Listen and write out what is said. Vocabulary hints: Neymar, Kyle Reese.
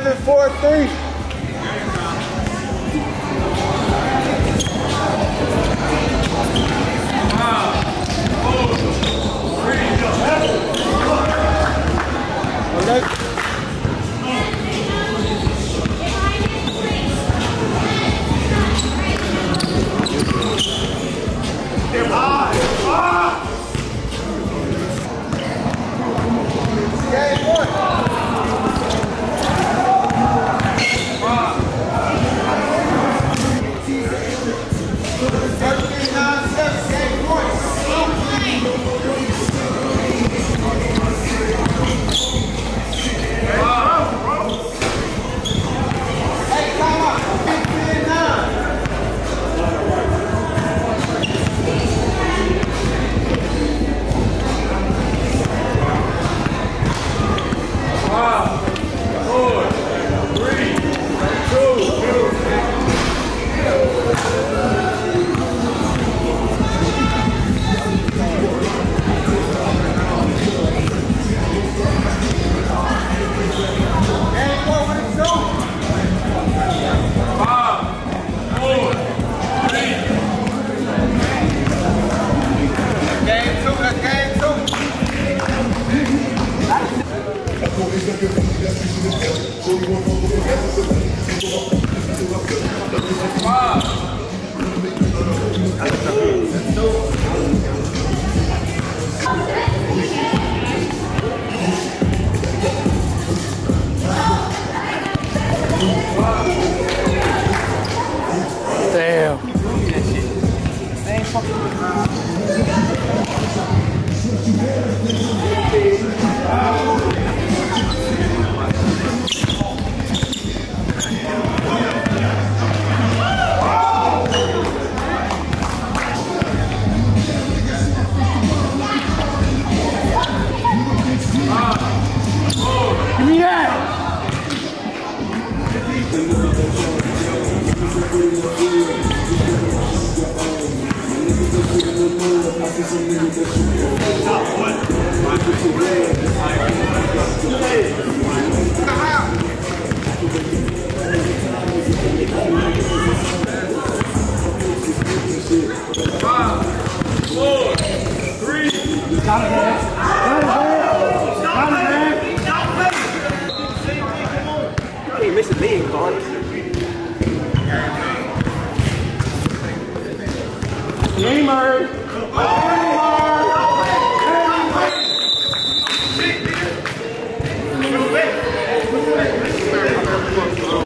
7-4-3. Okay. Neymar!